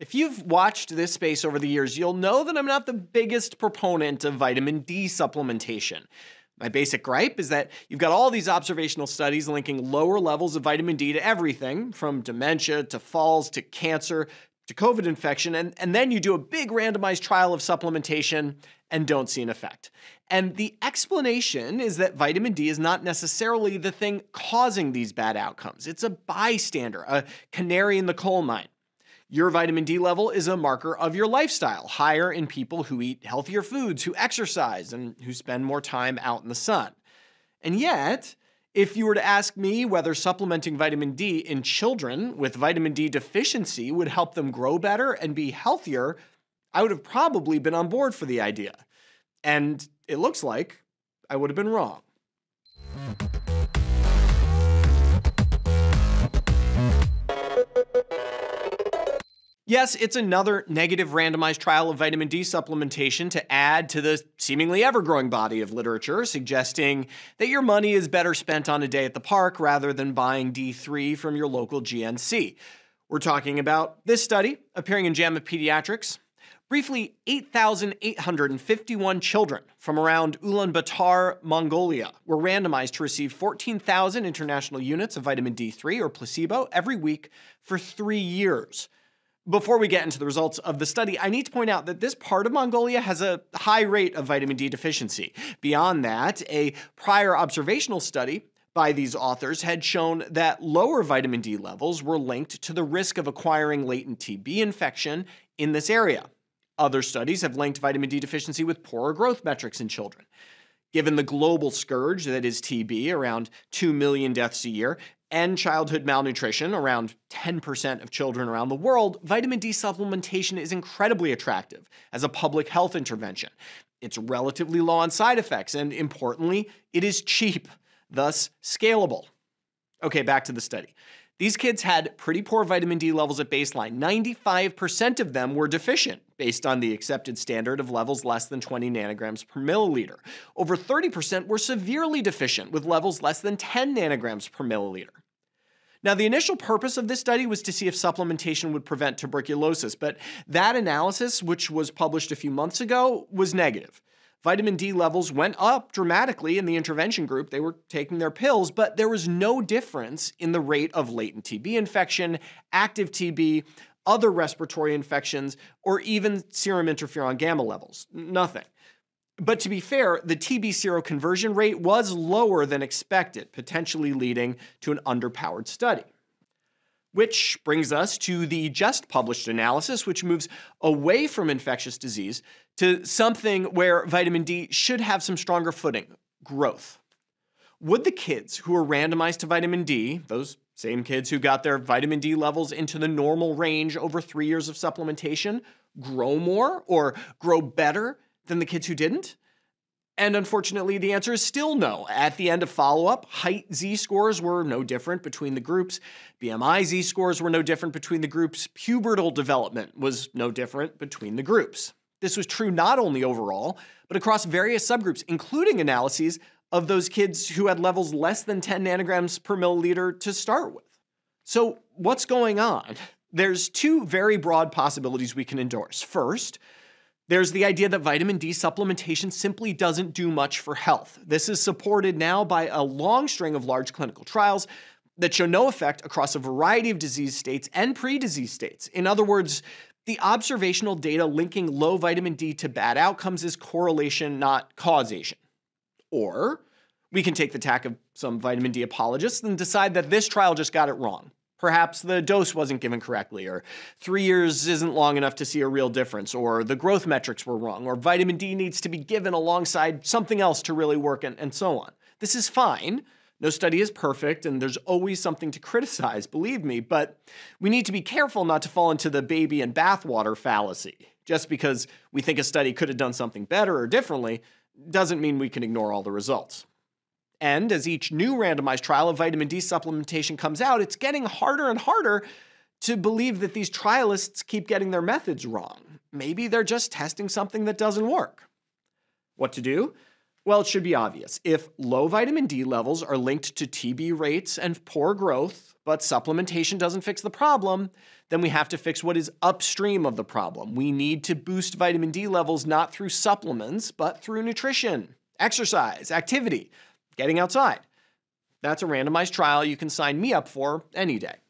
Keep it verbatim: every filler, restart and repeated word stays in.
If you've watched this space over the years, you'll know that I'm not the biggest proponent of vitamin D supplementation. My basic gripe is that you've got all these observational studies linking lower levels of vitamin D to everything, from dementia to falls to cancer to COVID infection, and, and then you do a big randomized trial of supplementation and don't see an effect. And the explanation is that vitamin D is not necessarily the thing causing these bad outcomes. It's a bystander, a canary in the coal mine. Your vitamin D level is a marker of your lifestyle, higher in people who eat healthier foods, who exercise, and who spend more time out in the sun. And yet, if you were to ask me whether supplementing vitamin D in children with vitamin D deficiency would help them grow better and be healthier, I would have probably been on board for the idea. And it looks like I would have been wrong. Yes, it's another negative randomized trial of vitamin D supplementation to add to the seemingly ever-growing body of literature suggesting that your money is better spent on a day at the park rather than buying D three from your local G N C. We're talking about this study appearing in JAMA Pediatrics. Briefly, eight thousand eight hundred fifty-one children from around Ulaanbaatar, Mongolia, were randomized to receive fourteen thousand international units of vitamin D three or placebo every week for three years. Before we get into the results of the study, I need to point out that this part of Mongolia has a high rate of vitamin D deficiency. Beyond that, a prior observational study by these authors had shown that lower vitamin D levels were linked to the risk of acquiring latent T B infection in this area. Other studies have linked vitamin D deficiency with poorer growth metrics in children. Given the global scourge that is T B, around two million deaths a year, and childhood malnutrition, around ten percent of children around the world, vitamin D supplementation is incredibly attractive as a public health intervention. It's relatively low on side effects, and importantly, it is cheap, thus scalable. Okay, back to the study. These kids had pretty poor vitamin D levels at baseline. ninety-five percent of them were deficient, based on the accepted standard of levels less than twenty nanograms per milliliter. Over thirty percent were severely deficient, with levels less than ten nanograms per milliliter. Now, the initial purpose of this study was to see if supplementation would prevent tuberculosis, but that analysis, which was published a few months ago, was negative. Vitamin D levels went up dramatically in the intervention group. They were taking their pills, but there was no difference in the rate of latent T B infection, active T B, other respiratory infections, or even serum interferon gamma levels. Nothing. But to be fair, the T B seroconversion rate was lower than expected, potentially leading to an underpowered study. Which brings us to the just published analysis, which moves away from infectious disease to something where vitamin D should have some stronger footing, growth. Would the kids who were randomized to vitamin D, those same kids who got their vitamin D levels into the normal range over three years of supplementation, grow more or grow better than the kids who didn't? And unfortunately, the answer is still no. At the end of follow-up, height Z-scores were no different between the groups, B M I Z-scores were no different between the groups, pubertal development was no different between the groups. This was true not only overall, but across various subgroups, including analyses of those kids who had levels less than ten nanograms per milliliter to start with. So what's going on? There's two very broad possibilities we can endorse. First, there's the idea that vitamin D supplementation simply doesn't do much for health. This is supported now by a long string of large clinical trials that show no effect across a variety of disease states and pre-disease states. In other words, the observational data linking low vitamin D to bad outcomes is correlation, not causation. Or we can take the tack of some vitamin D apologists and decide that this trial just got it wrong. Perhaps the dose wasn't given correctly, or three years isn't long enough to see a real difference, or the growth metrics were wrong, or vitamin D needs to be given alongside something else to really work, and, and so on. This is fine. No study is perfect, and there's always something to criticize, believe me, but we need to be careful not to fall into the baby and bathwater fallacy. Just because we think a study could have done something better or differently doesn't mean we can ignore all the results. And as each new randomized trial of vitamin D supplementation comes out, it's getting harder and harder to believe that these trialists keep getting their methods wrong. Maybe they're just testing something that doesn't work. What to do? Well, it should be obvious. If low vitamin D levels are linked to T B rates and poor growth, but supplementation doesn't fix the problem, then we have to fix what is upstream of the problem. We need to boost vitamin D levels not through supplements, but through nutrition, exercise, activity, getting outside. That's a randomized trial you can sign me up for any day.